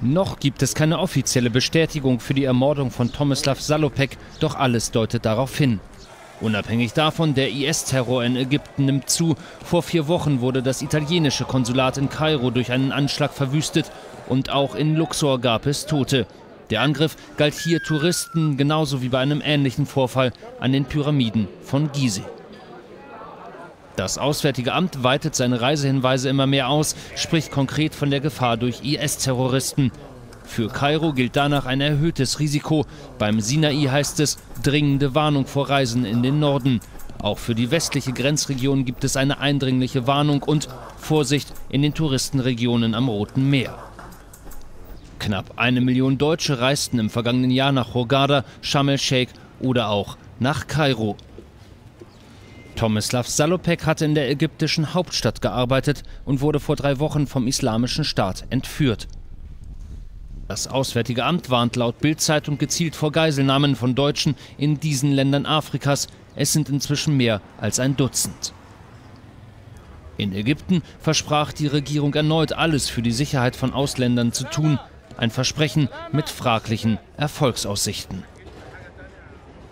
Noch gibt es keine offizielle Bestätigung für die Ermordung von Tomislav Salopek, doch alles deutet darauf hin. Unabhängig davon, der IS-Terror in Ägypten nimmt zu. Vor 4 Wochen wurde das italienische Konsulat in Kairo durch einen Anschlag verwüstet und auch in Luxor gab es Tote. Der Angriff galt hier Touristen, genauso wie bei einem ähnlichen Vorfall an den Pyramiden von Gizeh. Das Auswärtige Amt weitet seine Reisehinweise immer mehr aus, spricht konkret von der Gefahr durch IS-Terroristen. Für Kairo gilt danach ein erhöhtes Risiko. Beim Sinai heißt es dringende Warnung vor Reisen in den Norden. Auch für die westliche Grenzregion gibt es eine eindringliche Warnung und Vorsicht in den Touristenregionen am Roten Meer. Knapp 1 Million Deutsche reisten im vergangenen Jahr nach Hurghada, Sharm el-Sheikh oder auch nach Kairo. Tomislav Salopek hatte in der ägyptischen Hauptstadt gearbeitet und wurde vor 3 Wochen vom Islamischen Staat entführt. Das Auswärtige Amt warnt laut Bild-Zeitung gezielt vor Geiselnahmen von Deutschen in diesen Ländern Afrikas. Es sind inzwischen mehr als 1 Dutzend. In Ägypten versprach die Regierung erneut, alles für die Sicherheit von Ausländern zu tun. Ein Versprechen mit fraglichen Erfolgsaussichten.